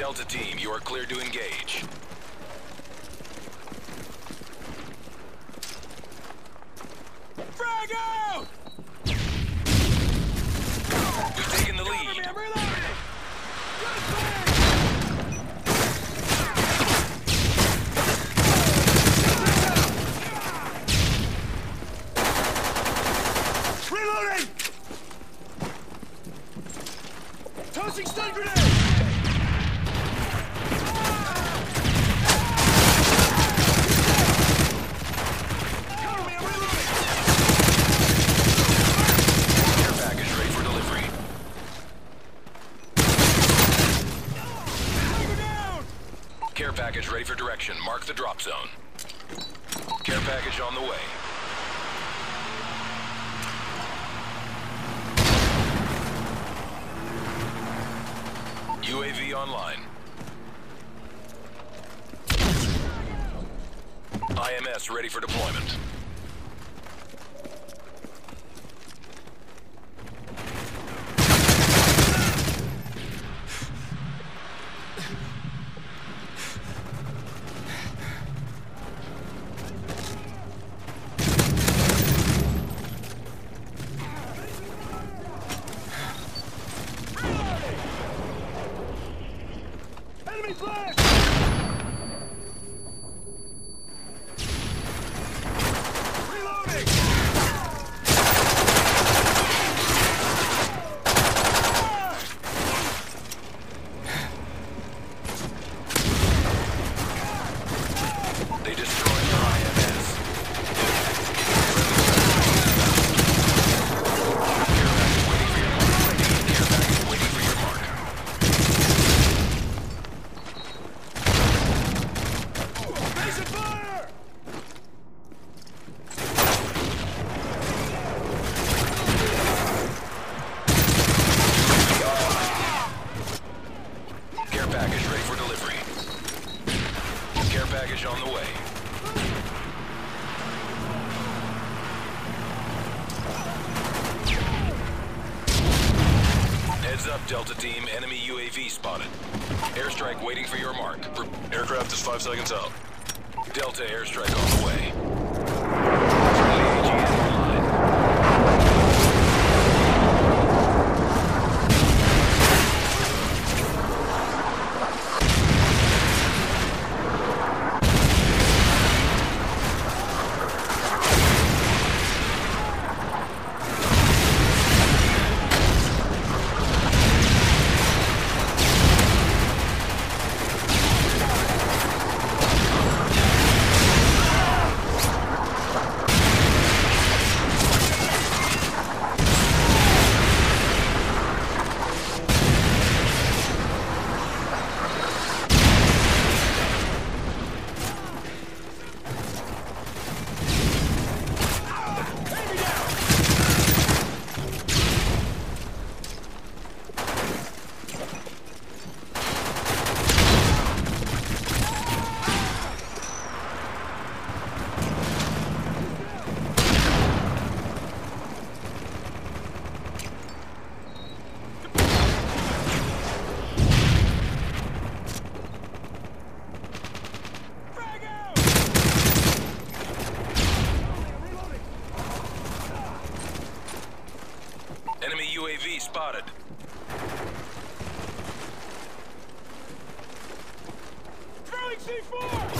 Delta team, you are cleared to engage. Frag out! We've taken the lead. Cover me, I'm reloading! Good thing! Reloading! Tossing stun grenade! Cover me, I'm reloading! Air package ready for delivery. Cover down! Care package ready for direction. Mark the drop zone. Care package on the way. UAV online. IMS ready for deployment. Delta team, enemy UAV spotted. Airstrike waiting for your mark. Aircraft is 5 seconds out. Delta airstrike on the way. UAV spotted. Throwing C4!